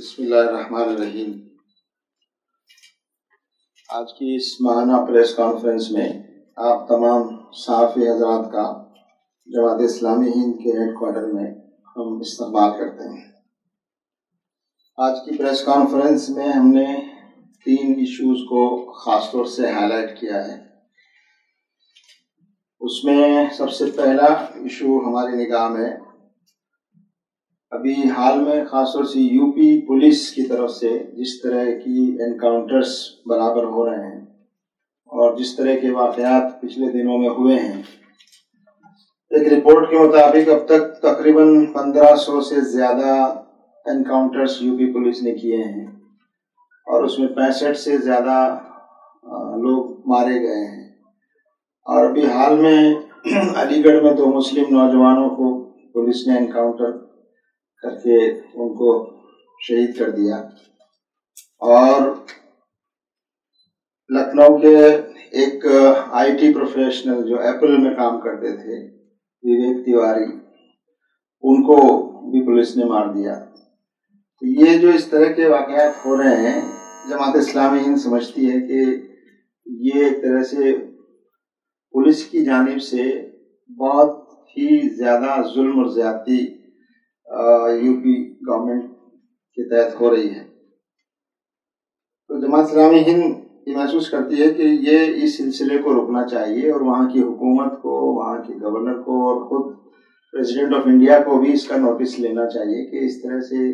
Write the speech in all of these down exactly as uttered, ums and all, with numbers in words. बिस्मिल्लाहिर्रहमानिर्रहीम। आज की इस महाना प्रेस कॉन्फ्रेंस में आप तमाम साफ़ी हज़रात का जमात इस्लामी हिंद के हेडक्वार्टर में हम इस्तेमाल करते हैं। आज की प्रेस कॉन्फ्रेंस में हमने तीन इश्यूज़ को ख़ास तौर से हाईलाइट किया है। उसमें सबसे पहला इशू हमारी निगाह में अभी हाल में ख़ासतौर से यूपी पुलिस की तरफ से जिस तरह की एनकाउंटर्स बराबर हो रहे हैं और जिस तरह के वाक़यात पिछले दिनों में हुए हैं, एक रिपोर्ट के मुताबिक अब तक तकरीबन पंद्रह सौ से ज़्यादा एनकाउंटर्स यूपी पुलिस ने किए हैं और उसमें पैंसठ से ज़्यादा लोग मारे गए हैं। और अभी हाल में अलीगढ़ में दो मुस्लिम नौजवानों को पुलिस ने एनकाउंटर करके उनको शहीद कर दिया। और लखनऊ के एक आईटी प्रोफेशनल जो एप्पल में काम करते थे, विवेक तिवारी, उनको भी पुलिस ने मार दिया। तो ये जो इस तरह के वाक़यात हो रहे हैं, जमात इस्लामी हिंद समझती है कि ये एक तरह से पुलिस की जानिब से बहुत ही ज़्यादा जुल्म और ज़्यादती यूपी गवर्नमेंट के तहत हो रही है। तो जमात इस्लामी हिंद ये महसूस करती है कि ये इस सिलसिले को रोकना चाहिए और वहाँ की हुकूमत को, वहाँ के गवर्नर को और ख़ुद प्रेसिडेंट ऑफ इंडिया को भी इसका नोटिस लेना चाहिए कि इस तरह से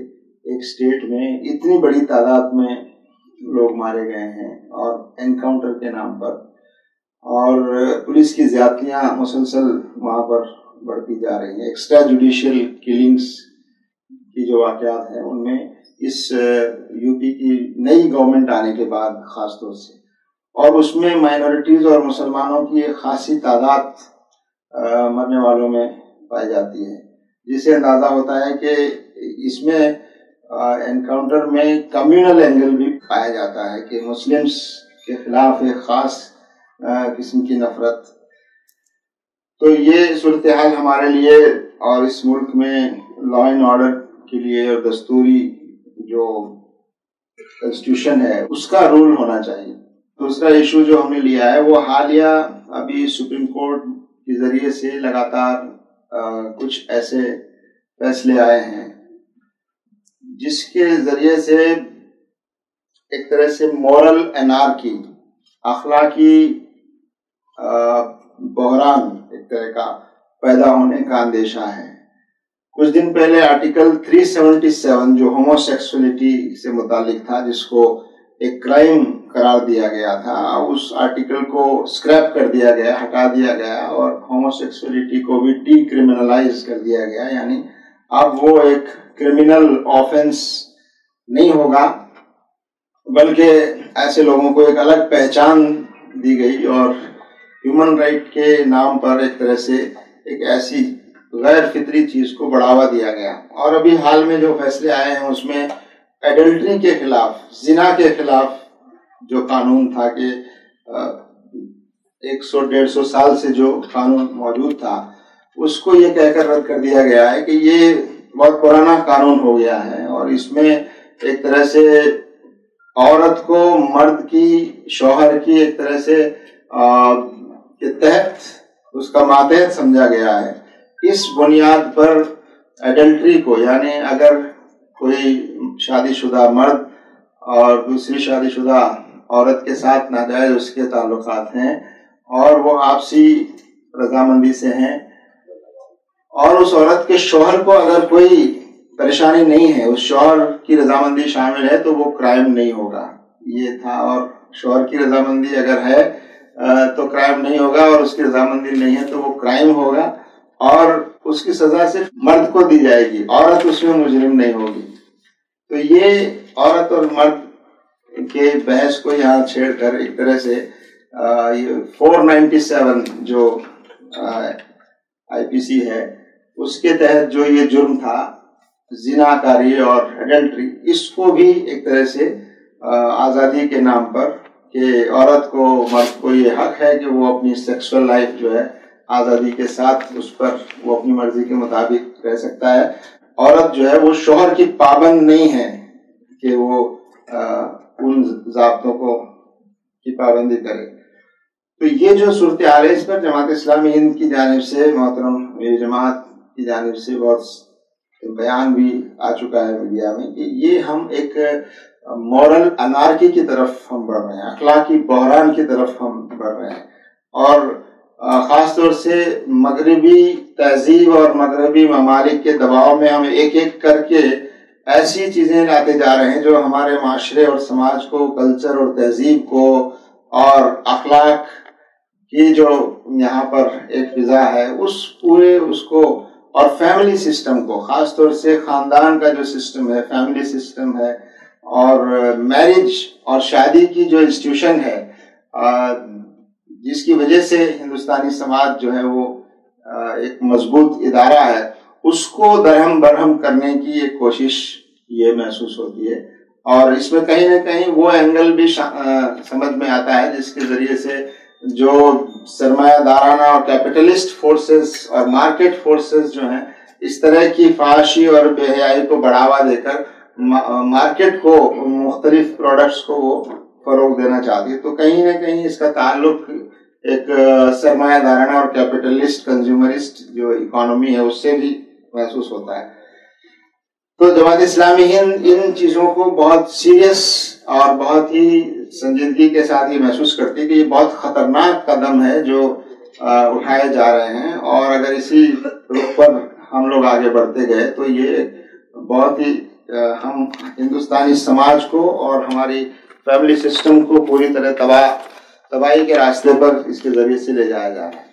एक स्टेट में इतनी बड़ी तादाद में लोग मारे गए हैं और एनकाउंटर के नाम पर, और पुलिस की ज़्यादतियाँ मुसलसल वहाँ पर बढ़ती जा रही है। एक्स्ट्रा जुडिशियल किलिंग्स की जो वाक़यात हैं उनमें इस यूपी की नई गवर्नमेंट आने के बाद ख़ास तौर से, और उसमें माइनॉरिटीज़ और मुसलमानों की एक खासी तादाद मरने वालों में पाई जाती है, जिससे अंदाज़ा होता है कि इसमें एनकाउंटर में कम्युनल एंगल भी पाया जाता है कि मुस्लिम्स के ख़िलाफ़ एक ख़ास किस्म की नफ़रत। तो ये सूरत हाल हमारे लिए और इस मुल्क में लॉ एंड ऑर्डर के लिए और दस्तूरी जो कॉन्स्टिट्यूशन है उसका रूल होना चाहिए। दूसरा इशू जो हमने लिया है वो हालिया अभी सुप्रीम कोर्ट के ज़रिए से लगातार आ, कुछ ऐसे फैसले आए हैं जिसके ज़रिए से एक तरह से मॉरल एनार्की, अखलाकी बहरान एक तरह का पैदा होने का अंदेशा है। कुछ दिन पहले आर्टिकल तीन सौ सतहत्तर जो होमोसेक्सुअलिटी से मुतालिक था, जिसको एक क्राइम करार दिया गया था, उस आर्टिकल को स्क्रैप कर दिया गया, हटा दिया गया और होमोसेक्सुअलिटी को भी डीक्रिमिनलाइज कर दिया गया। यानी अब वो एक क्रिमिनल ऑफेंस नहीं होगा बल्कि ऐसे लोगों को एक अलग पहचान दी गई और ह्यूमन राइट के नाम पर एक तरह से एक ऐसी गैर फितरी चीज़ को बढ़ावा दिया गया। और अभी हाल में जो फैसले आए हैं उसमें एडल्ट्री के खिलाफ, जिना के खिलाफ जो कानून था कि एक सौ डेढ़ सौ साल से जो कानून मौजूद था उसको ये कहकर रद्द कर दिया गया है कि ये बहुत पुराना कानून हो गया है और इसमें एक तरह से औरत को मर्द की, शौहर की एक तरह से आ, के तहत उसका मातहत समझा गया है। इस बुनियाद पर एडल्ट्री को, यानी अगर कोई शादीशुदा मर्द और दूसरी शादीशुदा औरत के साथ नाजायज उसके ताल्लुकात हैं और वो आपसी रजामंदी से हैं और उस औरत के शौहर को अगर कोई परेशानी नहीं है, उस शौहर की रजामंदी शामिल है, तो वो क्राइम नहीं होगा, ये था। और शौहर की रजामंदी अगर है तो क्राइम नहीं होगा और उसकी रजामंदी नहीं है तो वो क्राइम होगा और उसकी सज़ा सिर्फ मर्द को दी जाएगी, औरत उसमें मुजरिम नहीं होगी। तो ये औरत और मर्द के बहस को यहाँ छेड़कर एक तरह से ये चार सौ सत्तानवे जो आईपीसी है उसके तहत जो ये जुर्म था जिनाकारी और एडल्ट्री, इसको भी एक तरह से आज़ादी के नाम पर कि औरत को, मर्द को ये हक है कि वो अपनी सेक्सुअल लाइफ जो है आज़ादी के साथ उस पर वो अपनी मर्ज़ी के मुताबिक रह सकता है, औरत जो है वो शोहर की पाबंद नहीं है कि वो आ, उन ज़ाब्तों को की पाबंदी करे। तो ये जो सूरत हाल है, इस पर जमात इस्लामी हिंद की जानिब से, मोहतरम मेरी जमात की जानिब से बहुत बयान भी आ चुका है मीडिया में कि ये हम एक मॉरल अनार्की की तरफ हम बढ़ रहे हैं, अखलाकी बहरान की तरफ हम बढ़ रहे हैं। और ख़ास तौर से मगरबी तहजीब और मगरबी ममालिक के दबाव में हम एक एक करके ऐसी चीज़ें लाते जा रहे हैं जो हमारे माशरे और समाज को, कल्चर और तहजीब को और अखलाक की जो यहाँ पर एक फ़िज़ा है उस पूरे उसको, और फैमिली सिस्टम को, ख़ास तौर से ख़ानदान का जो सिस्टम है, फैमिली सिस्टम है और मैरिज और शादी की जो इंस्टीट्यूशन है, जिसकी वजह से हिंदुस्तानी समाज जो है वो एक मजबूत इदारा है, उसको दरहम बरहम करने की एक कोशिश ये महसूस होती है। और इसमें कहीं ना कहीं वो एंगल भी समझ में आता है जिसके ज़रिए से जो सरमायादाराना और कैपिटलिस्ट फोर्सेस और मार्केट फोर्सेस जो हैं इस तरह की फाशी और बेहयाई को बढ़ावा देकर मार्केट को, मुख्तलिफ प्रोडक्ट्स को वो फ़रोग देना चाहती है। तो कहीं ना कहीं इसका ताल्लुक एक सरमायादाराना और कैपिटलिस्ट कंज्यूमरिस्ट जो इकोनॉमी है उससे भी महसूस होता है। तो जमात इस्लामी हिंद इन चीज़ों को बहुत सीरियस और बहुत ही संजीदगी के साथ ये महसूस करती है कि ये बहुत ख़तरनाक कदम है जो उठाए जा रहे हैं, और अगर इसी रुख पर हम लोग आगे बढ़ते गए तो ये बहुत ही हम हिंदुस्तानी समाज को और हमारी फैमिली सिस्टम को पूरी तरह तबाह तबाही के रास्ते पर इसके ज़रिए से ले जाया जा रहा है।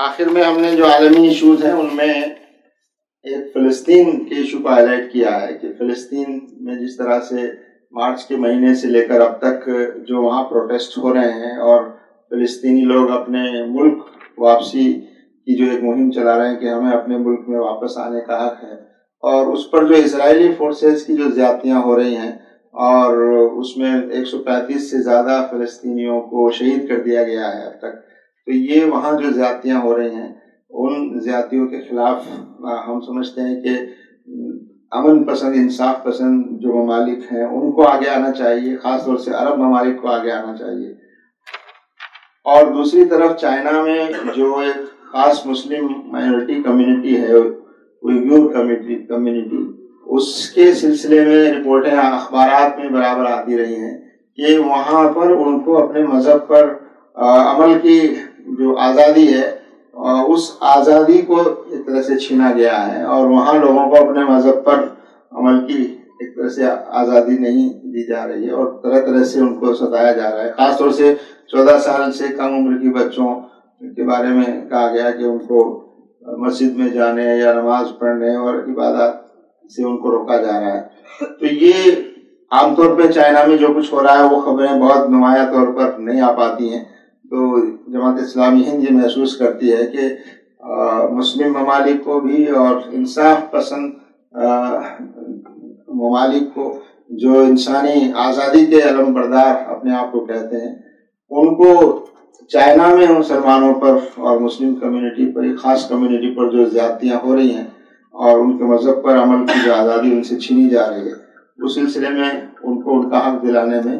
आखिर में हमने जो आलमी इशूज़ हैं उनमें एक फ़िलिस्तीन के इशू को हाईलाइट किया है कि फ़िलिस्तीन में जिस तरह से मार्च के महीने से लेकर अब तक जो वहाँ प्रोटेस्ट हो रहे हैं और फ़िलिस्तीनी लोग अपने मुल्क वापसी की जो एक मुहिम चला रहे हैं कि हमें अपने मुल्क में वापस आने का हक है, और उस पर जो इसराइली फोर्सेस की जो ज़्यादतियाँ हो रही हैं और उसमें एक सौ पैंतीस से ज़्यादा फ़िलिस्तीनियों को शहीद कर दिया गया है अब तक, तो ये वहाँ जो ज़्यादतियाँ हो रही हैं उन ज़्यादतियों के ख़िलाफ़ हम समझते हैं कि अमन पसंद, इंसाफ पसंद जो ममालिक हैं उनको आगे आना चाहिए, ख़ास तौर से अरब ममालिक को आगे आना चाहिए। और दूसरी तरफ चाइना में जो एक ख़ास मुस्लिम माइनॉरिटी कम्यूनिटी है, उइगुर कम्यूनिटी, उसके सिलसिले में रिपोर्टें अखबारात में बराबर आती रही हैं कि वहाँ पर उनको अपने मज़हब पर आ, अमल की जो आज़ादी है आ, उस आज़ादी को एक तरह से छीना गया है और वहाँ लोगों को अपने मज़हब पर अमल की एक तरह से आज़ादी नहीं दी जा रही है और तरह तरह से उनको सताया जा रहा है। ख़ासतौर से चौदह साल से कम उम्र के बच्चों के बारे में कहा गया कि उनको मस्जिद में जाने या नमाज पढ़ने और इबादत से उनको रोका जा रहा है। तो ये आमतौर पे चाइना में जो कुछ हो रहा है वो खबरें बहुत नुमाया तौर पर नहीं आ पाती हैं। तो जमात इस्लामी हिंद ये महसूस करती है कि आ, मुस्लिम ममालिक को भी और इंसाफ पसंद ममालिक को, जो इंसानी आज़ादी के अलमबरदार अपने आप को कहते हैं, उनको चाइना में मुसलमानों पर और मुस्लिम कम्युनिटी पर, एक ख़ास कम्युनिटी पर जो ज़्यादतियाँ हो रही हैं और उनके मज़हब पर अमल की जो आज़ादी उनसे छीनी जा रही है, उस सिलसिले में उनको उनका हक दिलाने में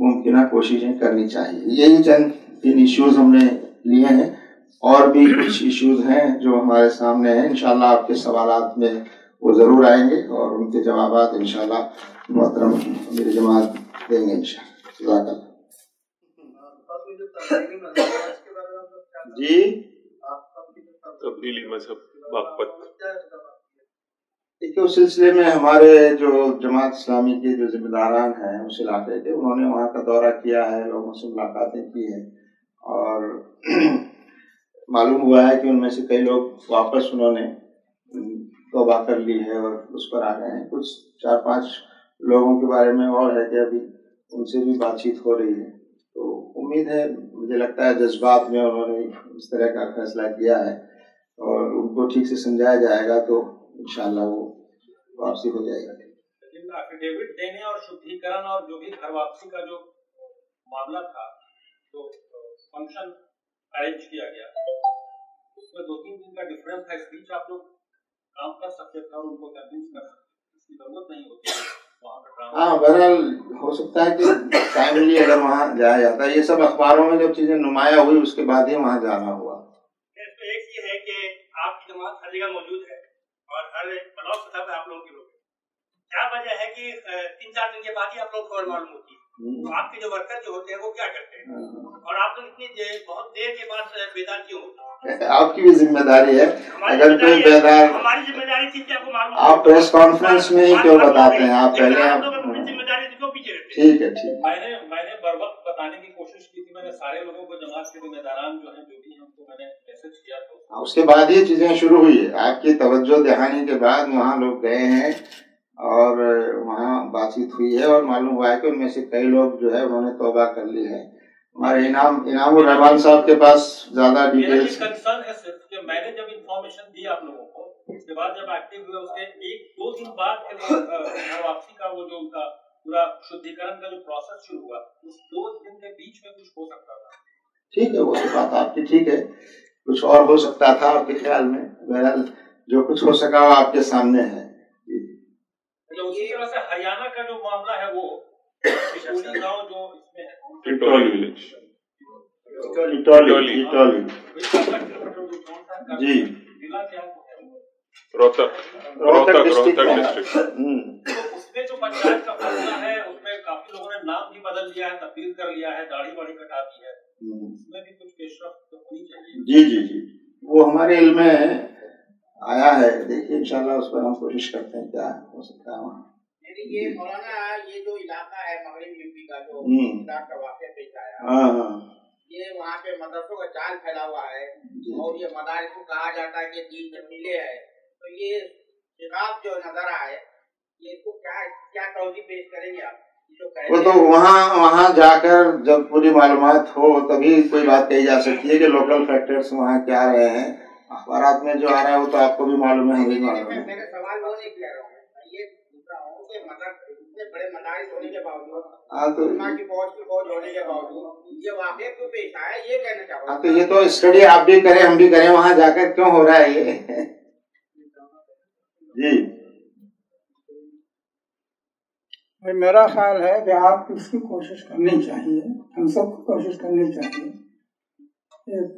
मुमकिन कोशिशें करनी चाहिए। यही चंद तीन इश्यूज़ हमने लिए हैं, और भी कुछ इश्यूज़ हैं जो हमारे सामने हैं। इंशाल्लाह आपके सवाल में वो ज़रूर आएंगे और उनके जवाब इंशाल्लाह मोहतरम मेरी जमात देंगे इंशाल्लाह। जी तब्दीली मजहब वाकपत, देखिए उस सिलसिले में हमारे जो जमात इस्लामी के जो जिम्मेदारान हैं उस इलाके के, उन्होंने वहाँ का दौरा किया है, लोगों से मुलाकातें की है और मालूम हुआ है कि उनमें से कई लोग वापस उन्होंने तौबा कर ली है और उस पर आ गए हैं। कुछ चार पांच लोगों के बारे में और है कि अभी उनसे भी बातचीत हो रही है। तो उम्मीद है, मुझे लगता है जज्बात में उन्होंने इस तरह का फैसला किया है और उनको ठीक से समझाया जाएगा तो इंशाल्लाह वो वापसी हो जाएगा। लेकिन एफिडेविट देने और शुद्धिकरण और जो भी घर वापसी का जो मामला था, जो फंक्शन अरेंज किया गया, उसमें दो तीन दिन का डिफरेंस था, इस बीच आप लोग काम कर सकते थे और उनको कन्विंस कर सकते, इसकी जरूरत नहीं होती। हाँ, बहरहाल हो सकता है कि टाइमली अगर वहाँ जाया जाता है, ये सब अखबारों में जब चीजें नुमाया हुई उसके बाद ही वहाँ जाना हुआ। तो एक ये है कि आपकी जमात हर जगह मौजूद है और हर ब्लॉक तथा आप लोगों के लोग, क्या वजह है कि तीन चार दिन के बाद ही आप लोग खबर मालूम होती है? तो आपके जो वर्कर जो होते हैं वो क्या करते हैं और आप लोग इतनी बहुत देर के बाद बेदार क्यों होते हैं? आपकी भी जिम्मेदारी है, अगर कोई बेदार, हमारी जिम्मेदारी थी कि आपको मालूम, आप प्रेस कॉन्फ्रेंस में ही क्यों बताते हैं? आप पहले आप जिम्मेदारी को पीछे रहते हैं। ठीक है, ठीक। मैंने मैंने बरवक्त बताने की कोशिश की थी, मैंने सारे लोगों को जमात के जिम्मेदारान जो हैं जो भी हैं उनको मैंने मैसेज किया था। उसके बाद ये चीजें शुरू हुई है, आपकी तवज्जो दहानी के बाद वहाँ लोग गए हैं और वहाँ बातचीत हुई है और मालूम हुआ है कि उनमें से कई लोग जो है उन्होंने तौबा कर ली है। हमारे इनाम इनाम रहमान साहब के पास ज्यादा डिटेल्स कंसर्न है सिर्फ कि मैंने जब इन्फॉर्मेशन दी आप लोगों को, उसके बाद जब एक्टिव हुए उसके एक दो दिन बाद वापसी का वो जो उनका पूरा शुद्धिकरण का जो प्रोसेस शुरू हुआ, उस दो दिन के बीच में कुछ हो सकता था। ठीक है, वो तो बात आपकी ठीक है, कुछ और हो सकता था आपके ख्याल में। बहरहाल जो कुछ हो सका वो आपके सामने है। उसी तरह से हरियाणा का जो मामला है वो उसमें जो पंचायत का फैसला है उसमें काफी लोगों ने नाम भी बदल लिया है, तब्दील कर लिया है, दाढ़ी वाड़ी कटा दी है, उसमें भी कुछ पेशरफ्त होनी चाहिए। जी जी जी, वो हमारे इल्म में आया है, देखिए इंशाल्लाह उस पर हम कोशिश करते हैं क्या हो सकता है वहाँ। ये मौलाना ये जो इलाका है मगरबी यूपी का जो इलाका का वाक्य पेश आया, ये वहाँ पे मदरसों का जाल फैला हुआ है और ये मदारस को कहा जाता है कि दीन जमीले है, तो ये शिकाब जो नजर आए ये इसको क्या क्या तौजी पेश करेंगे आप? वो तो वहाँ वहाँ जाकर जब पूरी मालूमात हो तभी कोई बात कही जा सकती है कि लोकल फैक्टर्स वहाँ क्या रहे हैं। अखबार में जो आ रहा है वो तो आपको भी मालूम है। मेरे सवाल वो नहीं कह रहा हूँ, बड़े मदारिस होने के बावजूद, की बहुत की बहुत होने के बावजूद ये वाकया क्यों पेश आया, ये कहना चाहूँगा। तो ये तो स्टडी आप भी करें हम भी करें, वहाँ जाकर क्यों हो रहा है ये? जी भाई, मेरा ख्याल है कि आप इसकी कोशिश करनी चाहिए, हम सबको कोशिश करनी चाहिए।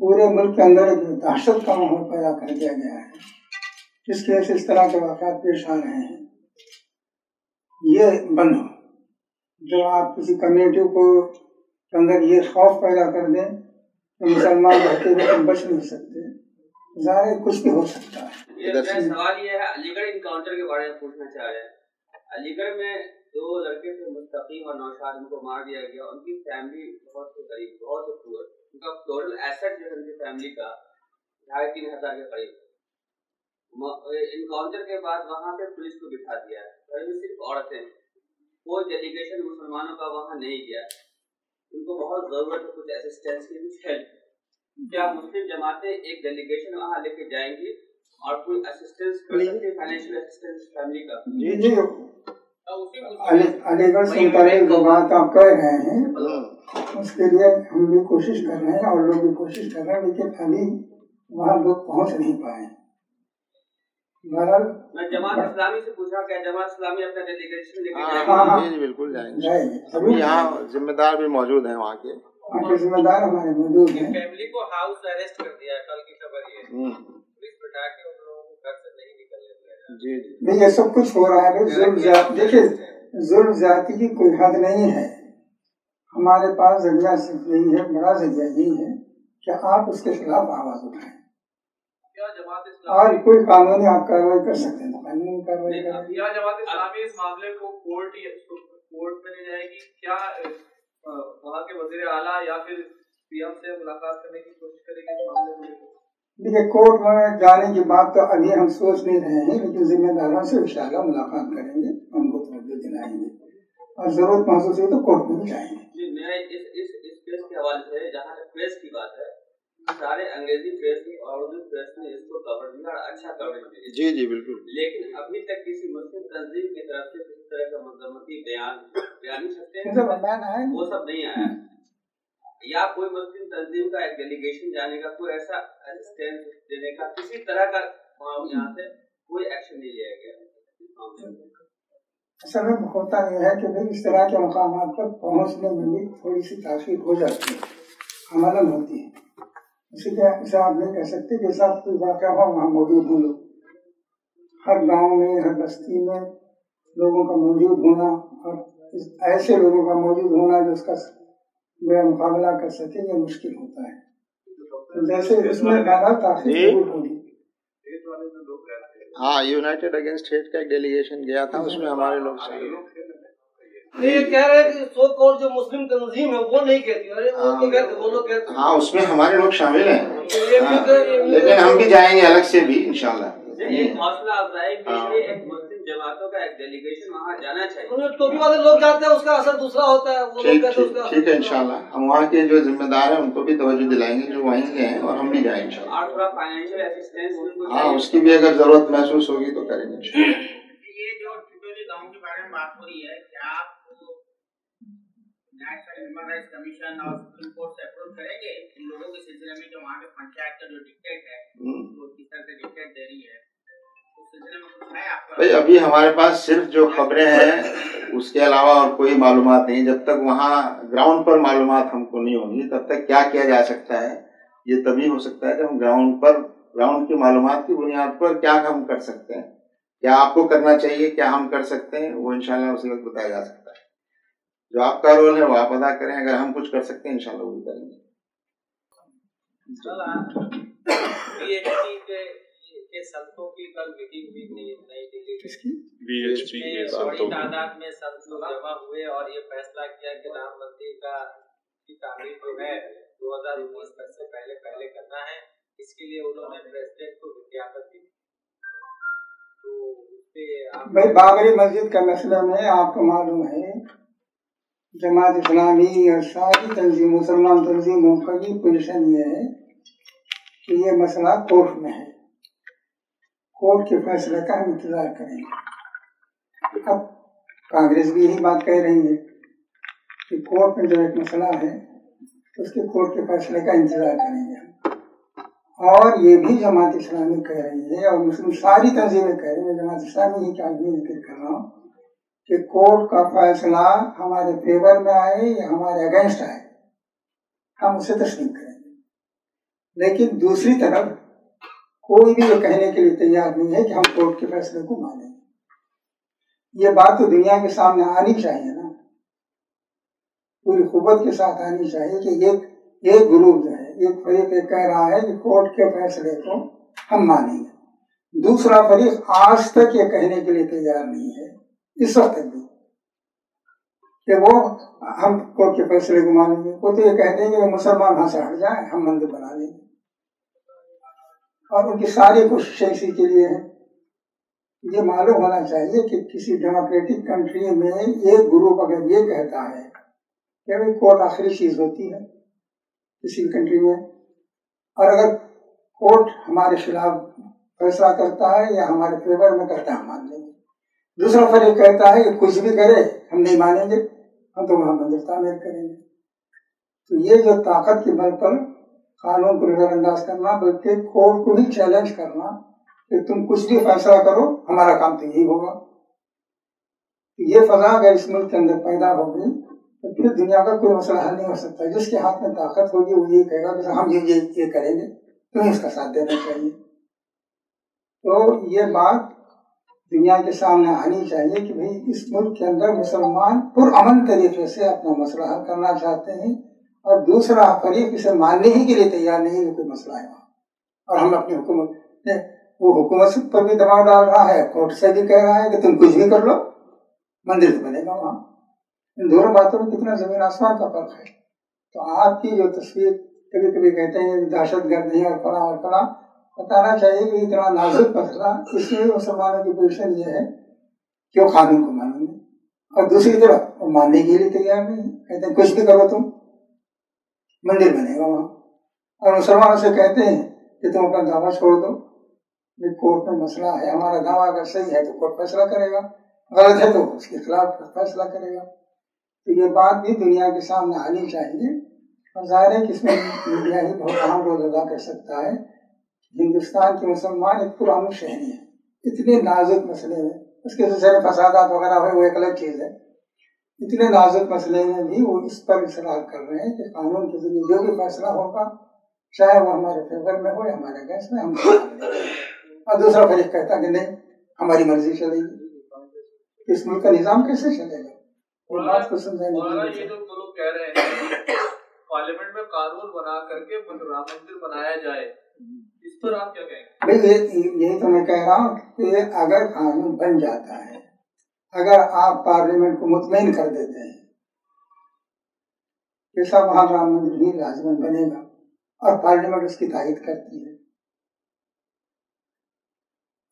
पूरे मुल्क के अंदर दहशत का माहौल पैदा कर दिया गया है, जिसकी वजह से इस तरह के वाकया पेश आ रहे हैं। ये बंद हो, जो आप किसी कम्युनिटी को अंदर ये खौफ पैदा कर दें तो मुसलमान रहते हुए बच नहीं सकते, ज़ाहिर कुछ भी हो सकता है। ये सवाल ये है, अलीगढ़ इनकाउंटर के बारे में पूछना चाह रहे हैं। अलीगढ़ में दो लड़के थे, मुस्तकीम और नौशाद, उनको मार दिया गया। उनकी फैमिली बहुत गरीब, बहुत पुअर, उनका टोटल एसेट जो है उनकी फैमिली का ढाई तीन हज़ार के करीब। इनकाउंटर के बाद वहाँ पे पुलिस को बिठा दिया है, तो सिर्फ औरतें, कोई डेलीगेशन मुसलमानों का वहाँ नहीं गया। उनको बहुत जरूरत है कुछ असिस्टेंस की, कुछ हेल्प। क्या मुस्लिम जमातें एक डेलीगेशन वहाँ लेके जाएंगी और कोई असिस्टेंस करेंगे, फाइनेंशियल असिस्टेंस फैमिली का? जी जी, अलीगढ़ से मुताबिक जो बात आप कह रहे हैं उसके लिए हम भी कोशिश कर रहे हैं और लोग भी कोशिश कर रहे हैं, लेकिन अभी वहाँ लोग पहुँच नहीं पाए। मैं जमात इस्लामी से पूछा क्या जमात इस्लामी अपना डेलीगेशन लेके जाएंगे? बिल्कुल जाएंगे, यहाँ जिम्मेदार भी मौजूद हैं, वहाँ के वहाँ जिम्मेदार हमारे मौजूद हैं। फैमिली को हाउस अरेस्ट कर दिया, कल की खबर ये, पुलिस पटा के उन लोगों को घर से नहीं निकलने दिया। जी जी, ये सब कुछ हो रहा है। जुल्म, देखिए जुल्म जाति की कोई हद नहीं है। हमारे पास जरिया यही है, बड़ा जरिया यही है कि आप उसके खिलाफ आवाज उठाएं और कोई कानूनी आप कार्रवाई कर सकते हैं। कानूनी कार्रवाई क्या जमात इस्लामी इस मामले को कोर्ट कोर्ट में ले जाएगी? क्या वहाँ के वजीर आला या फिर पीएम से मुलाकात करने की कोशिश करेगी इस मामले में? देखिए, कोर्ट में जाने की बात तो अभी हम सोच नहीं रहे हैं, लेकिन जिम्मेदारों से इंशाल्लाह मुलाकात करेंगे, उनको तवज्जो दिलाएंगे और जरूरत महसूस हुई तो कोर्ट में जाएंगे। जी, मेरा इस इस इस केस के हवाले से, जहाँ तक प्रेस की बात है, सारे अंग्रेजी प्रेस ने और उर्दू प्रेस ने इसको कवर दिया और अच्छा कवरेज दिया। जी जी बिल्कुल, लेकिन अभी तक किसी मुस्लिम तंजीम की तरफ से किसी तरह का मजम्मती बयान बयान नहीं सकते हैं, वो सब नहीं आया, या कोई मुस्लिम तंजीम का एक डेलीगेशन जाने का, कोई ऐसा असिस्टेंस देने का, किसी तरह का यहाँ से कोई एक्शन नहीं लिया गया। सबक होता यह है कि भाई इस तरह के मकाम पर पहुंचने में भी थोड़ी सी ताकीद हो जाती है, अमलन होती है। इसी तरह से आप नहीं कह सकते जैसा कोई वाक़ा हो वहाँ मौजूद हों लोग, हर गांव में हर बस्ती में लोगों का मौजूद होना और ऐसे लोगों का मौजूद होना जो उसका मेरा मुकाबला कर सके यह मुश्किल होता है। तो जैसे इसमें ज़्यादा ताकीद होगी। हाँ, यूनाइटेड अगेंस्ट हेट का एक डेलीगेशन गया था, उसमें हमारे लोग ये कह रहे हैं कि सो कॉल्ड जो मुस्लिम तंजीम है वो नहीं कहती, अरे वो तो कहते, वो लोग कहते। हाँ, उसमें हमारे लोग शामिल हैं, लेकिन हम भी जाएंगे अलग से भी इंशाल्लाह। हौसला अफजाई के लिए एक मुस्लिम जमातों का एक डेलीगेशन वहाँ जाना चाहिए। टोपी वाले लोग जाते हैं उसका असर दूसरा होता है, वो लोग कहते हैं। ठीक है इंशाल्लाह, हम वहाँ के जो जिम्मेदार हैं उनको भी तवज्जो दिलाएंगे जो वहीं के हैं, और हम भी जाएंगे इंशाल्लाह। और थोड़ा फाइनेंशियल असिस्टेंस, हाँ उसकी भी अगर जरूरत महसूस होगी तो करेंगे। ये जो टिटोली गाँव के बारे में बात हो रही है, क्या आप नेशनल ह्यूमन राइट्स कमीशन और सुप्रीम कोर्ट से अप्रोच करेंगे लोगों के सिलसिले में जो वहाँ के पंचायत का जो डिक्टेट है वो किस तरह से डिक्टेट दे रही है? भाई अभी हमारे पास सिर्फ जो खबरें हैं उसके अलावा और कोई मालूमात नहीं। जब तक वहाँ ग्राउंड पर मालूमात हमको नहीं होंगी तब तक क्या किया जा सकता है ये तभी हो सकता है जब हम ग्राउंड पर ग्राउंड की मालूमात की बुनियाद पर क्या हम कर सकते हैं, क्या आपको करना चाहिए, क्या हम कर सकते हैं, वो इंशाल्लाह उस वक्त बताया जा सकता है। जो आपका रोल है वो आप अदा करें, अगर हम कुछ कर सकते हैं इंशाल्लाह वो भी करेंगे। के संतों की कल मीटिंग हुई नई दिल्ली में, बड़ी तादाद में संत लोग जमा हुए और ये फैसला किया कि राम मंदिर का की तामीर जो है दो हजार उन्नीस तक से पहले पहले करना है। इसके लिए उन्होंने प्रेसिडेंट को विज्ञापन दिया। तो भाई बाबरी मस्जिद का मसला में आपको मालूम है जमात इस्लामी और सारी तंजीम मुसलमान तंजीमों का भी पोजिशन ये है कि ये मसला कोर्ट में है, कोर्ट के फैसले का हम इंतजार करेंगे। अब कांग्रेस भी यही बात कह रही है कि कोर्ट में जो एक मसला है तो उसके कोर्ट के फैसले का इंतजार करेंगे, और ये भी जमात इस्लामी कह रही है और मुस्लिम सारी तंजीमें कह रही है। मैं जमात इस्लामी ही का आदमी जिक्र कर रहा हूँ कि कोर्ट का फैसला हमारे फेवर में आए या हमारे अगेंस्ट आए हम उसे तस्लीम करेंगे, लेकिन दूसरी तरफ कोई भी ये कहने के लिए तैयार नहीं है कि हम कोर्ट के फैसले को मानेंगे। ये बात तो दुनिया के सामने आनी चाहिए ना, पूरी खुबत के साथ आनी चाहिए कि एक एक ग्रुप जो है एक फरीक ये कह रहा है कि कोर्ट के फैसले को हम मानेंगे, दूसरा फरीक आज तक ये कहने के लिए तैयार नहीं है इस वक्त भी कि वो हम कोर्ट के फैसले को मानेंगे। वो तो ये कह देंगे मुसलमान वहाँ से हट जाए हम मंदिर बना लेंगे, और उनकी सारी कोशिशें इसी के लिए हैं। ये मालूम होना चाहिए कि किसी डेमोक्रेटिक कंट्री में एक ग्रुप अगर ये कहता है कि भाई कोर्ट आखिरी चीज़ होती है किसी कंट्री में, और अगर कोर्ट हमारे खिलाफ फैसला करता है या हमारे फेवर में करता है हम मान लेंगे, दूसरा फरीक कहता है कि कुछ भी करे हम नहीं मानेंगे, हम तो वहाँ मंदिर तामीर करेंगे। तो ये जो ताकत के बल पर कानून को नजरअंदाज करना बल्कि कोर्ट को ही चैलेंज करना कि तुम कुछ भी फैसला करो हमारा काम तो यही होगा, ये फजा अगर इस मुल्क के अंदर पैदा होगी तो फिर दुनिया का कोई मसला हल नहीं हो सकता। जिसके हाथ में ताकत होगी वो ये कहेगा कि हम ये ये ये करेंगे, तुम्हें इसका साथ देना चाहिए। तो ये बात दुनिया के सामने आनी चाहिए कि भाई इस मुल्क के अंदर मुसलमान पुरअमन तरीके से अपना मसला हल करना चाहते हैं, और दूसरा फरीक इसे मानने ही के लिए तैयार नहीं है कोई मसला है वहाँ, और हम अपनी हुकूमत वो हुकूमत पर भी दबाव डाल रहा है, कोर्ट से भी कह रहा है कि तुम कुछ भी कर लो मंदिर तो बनेगा वहाँ। इन दोनों बातों में कितना जमीन आसमान का फर्क है। तो आपकी जो तस्वीर कभी कभी कहते हैं दहशत गर्द है और फला और फला, बताना चाहिए कि इतना नाजुक फैसला, इसलिए मुसलमानों की पोजिशन ये है कि वो कानून को मानेंगे, और दूसरी तरफ वो मानने के लिए तैयार नहीं, कहते हैं कुछ भी करो तुम मंदिर बनेगा वहाँ, और मुसलमानों से कहते हैं कि तुम अपना दावा छोड़ दो, ये कोर्ट में मसला है, हमारा दावा अगर सही है तो कोर्ट फैसला करेगा, गलत है तो उसके खिलाफ फैसला करेगा। तो ये बात भी दुनिया के सामने आनी चाहिए, और जाहिर है कि इसमें मीडिया ही बहुत अहम रोल अदा कर सकता है। हिंदुस्तान के मुसलमान एक पुराना शहरी है, इतने नाजुक मसले में उसके जैसे फसादात वगैरह है वो एक अलग चीज़ है। इतने नाजुक मसले में भी वो इस पर इसरार कर रहे हैं कि कानून की जिंदगी जो भी फैसला होगा चाहे वो हमारे फेवर में हो या हमारे अगेंस्ट में, हम और दूसरा फरीक कहता है कि नहीं हमारी मर्जी चलेगी, इस मुल्क का निज़ाम कैसे चलेगा। वो बात को समझाइए। जो लोग कह रहे हैं पार्लियामेंट में कानून बना करके राम मंदिर बनाया जाए, इस पर आप क्या कहेंगे? भाई यही तो मैं कह रहा हूँ कि अगर कानून बन जाता है, अगर आप पार्लियामेंट को मुतमईन कर देते हैं कि सब वहाँ राम मंदिर ही लाजमन बनेगा और पार्लियामेंट उसकी तायद करती है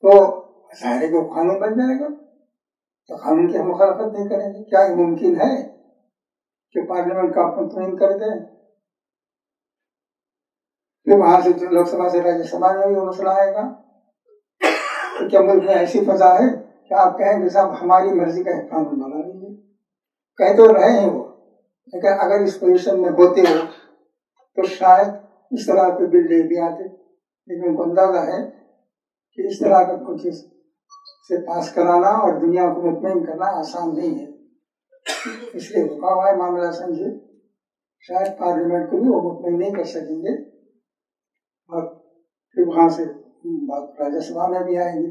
तो सारे को कानून बन जाएगा, तो कानून की हम मुखालफत नहीं करेंगे। क्या ये मुमकिन है कि पार्लियामेंट का मुतमईन कर दें? फिर वहां से लोकसभा से राज्यसभा में भी मसला आएगा तो क्या मुल्क में ऐसी फजा है कि आप कहें कि साहब हमारी मर्जी का कानून बना लीजिए? कह तो रहे हैं वो, लेकिन अगर इस पोजिशन में होते हो तो शायद इस तरह के बिल ले भी आते, लेकिन उनको अंदाजा है कि इस तरह का कुछ से पास कराना और दुनिया को मुतमईन करना आसान नहीं है, इसलिए रुका हुआ है मामला। समझिए शायद पार्लियामेंट को भी वो मुतमईन नहीं कर सकेंगे और फिर वहाँ से बात राज्यसभा में भी आएगी,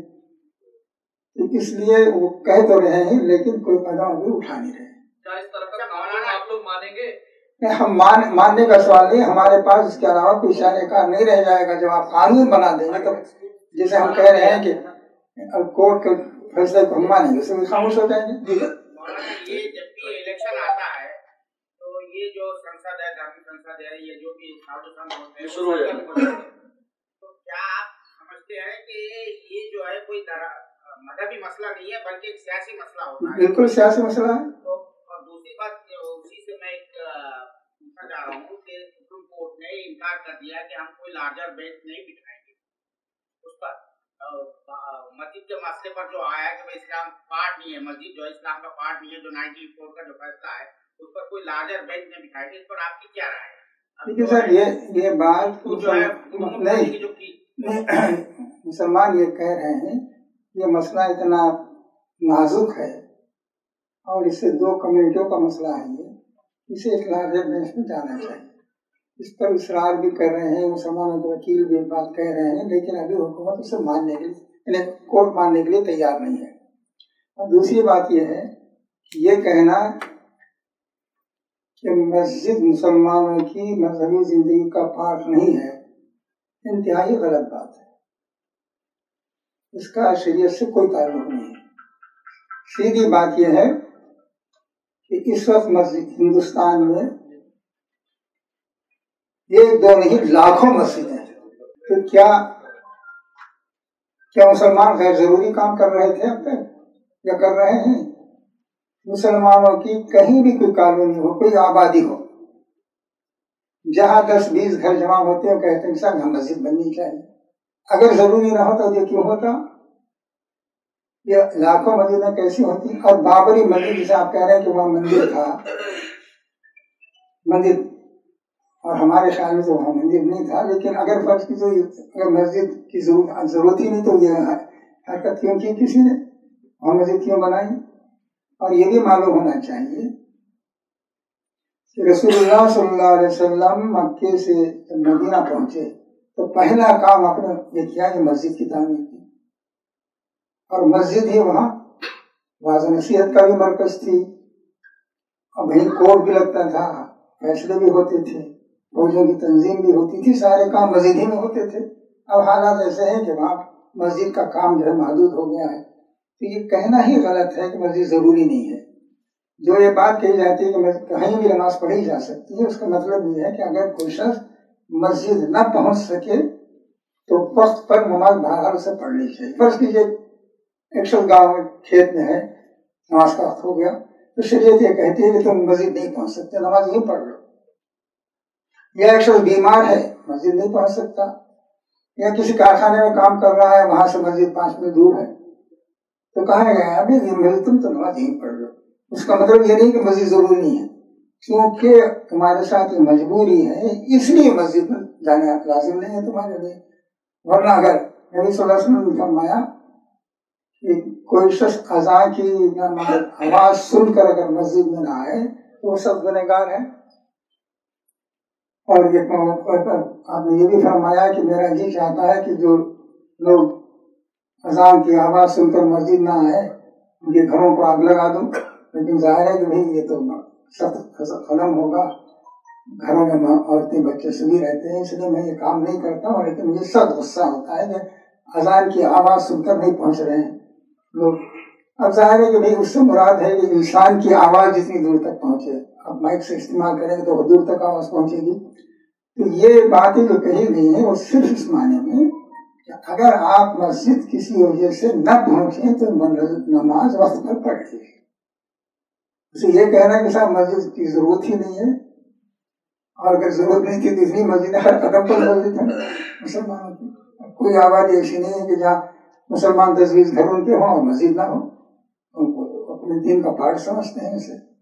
तो इसलिए वो कह तो रहे हैं लेकिन कोई कदम अभी उठा नहीं रहे। आप लोग मानेंगे? नहीं, हम मान मानने का सवाल नहीं, हमारे पास इसके अलावा कोई शायद कार नहीं रह जाएगा। जब आप कानून बना देंगे तो जैसे हम कह रहे हैं कि अब कोर्ट के फैसले को हम मानेंगे उससे खामोश हो जाएंगे। ये जब भी इलेक्शन आता है तो ये जो संसद है, ग्रामीण संसद है, ये जो भी साधु संघ होते हैं शुरू हो जाते हैं, तो क्या आप समझते हैं कि ये जो है कोई मजहबी मसला नहीं है बल्कि एक सियासी मसला होता है? बिल्कुल सियासी मसला है। तो और दूसरी बात उसी से मैं एक पूछना चाह रहा हूँ कि सुप्रीम कोर्ट ने इनकार कर दिया कि हम कोई लार्जर बेंच नहीं बिठाएंगे उस पर, मस्जिद के मसले पर जो आया कि भाई इस्लाम पार्ट नहीं है, मस्जिद जो है इस्लाम का पार्ट नहीं है, जो चौरानवे का जो फैसला है उस पर कोई लार्जर बेंच नहीं बिठाएगी, इस पर आपकी क्या राय है? देखिए सर ये ये बात नहीं, मुसलमान ये कह रहे हैं ये मसला इतना नाजुक है और इससे दो कम्युनिटियों का मसला है, ये इसे एक लार्जर बेंच में जाना चाहिए। इस पर इसरार भी कर रहे हैं मुसलमानों के वकील भी बात कह रहे हैं, लेकिन अभी हुकूमत उसे मानने के लिए कोर्ट मानने के लिए तैयार नहीं है। और दूसरी बात यह है कि ये कहना कि मस्जिद मुसलमानों की मजहबी जिंदगी का पार्ट नहीं है इंतहाई गलत बात है, इसका शरीयत से कोई ताल्लुक नहीं है। सीधी बात यह है कि इस वक्त मस्जिद हिंदुस्तान में एक दो नहीं लाखों मस्जिदें हैं, तो क्या क्या मुसलमान गैर जरूरी काम कर रहे थे अब तक या कर रहे हैं? मुसलमानों की कहीं भी कोई कॉलोनी हो, कोई आबादी हो, जहां दस बीस घर जमा होते हैं कहते हैं सर हम मस्जिद बननी चाहिए। अगर जरूरी ना होता तो ये क्यों होता? ये लाखों मस्जिदें कैसी होती? और बाबरी मंदिर जिसे आप कह रहे हैं कि वहां मंदिर था, मंदिर और हमारे ख्याल में तो वहाँ मंदिर नहीं था, लेकिन अगर फर्ज की जो अगर मस्जिद की जरूरत ही नहीं तो ये हरकत क्यों की किसी ने और मस्जिद क्यों बनाई? और ये भी मालूम होना चाहिए कि रसूलुल्लाह सल्लल्लाहु अलैहि वसल्लम मक्के से मदीना पहुंचे तो पहला काम आपने ये किया कि मस्जिद की तामीर की, और मस्जिद ही वहाँ वाज़ नसीहत का भी मरकज थी और वहीं कोर्ट भी लगता था, फैसले भी होते थे, फौजों की तंजीम भी होती थी, सारे काम मस्जिद ही में होते थे। अब हालात ऐसे हैं कि वहाँ मस्जिद का काम जो है महदूद हो गया है, तो ये कहना ही गलत है कि मस्जिद ज़रूरी नहीं है। जो ये बात कही जाती है कि कहीं भी नमाज पढ़ी जा सकती है, उसका मतलब ये है कि अगर कोई शख्स मस्जिद न पहुँच सके तो वक्त पर नमाज बाहर से पढ़ ली चाहिए। फर्ज कीजिए एक शख्स गाँव में खेत में है, नमाज का वक्त हो गया तो शरीयत ये कहती है कि तुम मस्जिद नहीं पहुँच सकते, नमाज यहीं पढ़ लो। या एक शख्स बीमार है, मस्जिद नहीं पहुंच सकता, या किसी कारखाने में काम कर रहा है, वहां से मस्जिद पाँच मिनट दूर है, तो कहा गया अभी तुम तो नमाज यहीं पढ़ लो। उसका मतलब ये नहीं कि मस्जिद जरूरी नहीं है, क्योंकि तुम्हारे साथ ये मजबूरी है इसलिए मस्जिद में जाना लाजिम नहीं है तुम्हारे लिए। वरना अगर नबी सल्लल्लाहु अलैहि वसल्लम ने फरमाया कोई शख्स अज़ान की आवाज सुनकर अगर मस्जिद में ना आए वो सब गुनहगार है। और ये आपने ये भी फरमाया कि मेरा जी चाहता है कि जो लोग अज़ान की आवाज सुनकर मस्जिद ना आए उनके घरों को आग लगा दूं, लेकिन जाहिर है कि भाई ये तो सख्त कदम होगा। घरों में औरतें बच्चे सभी रहते हैं, इसलिए मैं ये काम नहीं करता हूँ, लेकिन मुझे सख्त गुस्सा होता है कि अज़ान की आवाज़ सुनकर नहीं पहुँच रहे हैं लोग। अब जाहिर है कि भाई उससे मुराद है कि इंसान की आवाज़ जितनी दूर तक पहुँचे। अब माइक से इस्तेमाल करेंगे तो दूर तक आवाज़ पहुँचेगी। तो ये बातें जो कही गई हैं वो सिर्फ इस माने में अगर आप मस्जिद किसी वजह से न पहुँचें तो नमाज वक्त पर पढ़ लीजिए। उसे ये कहना कि साहब मस्जिद की ज़रूरत ही नहीं है, और अगर जरूरत नहीं थी तो इसलिए मस्जिद हर कदम पर मौजूद है मुसलमानों की। कोई आबादी ऐसी नहीं है कि जहाँ मुसलमान दस बीस घर उनके हों और मस्जिद ना हो। उनको अपने दिन का पाठ समझते हैं। इसे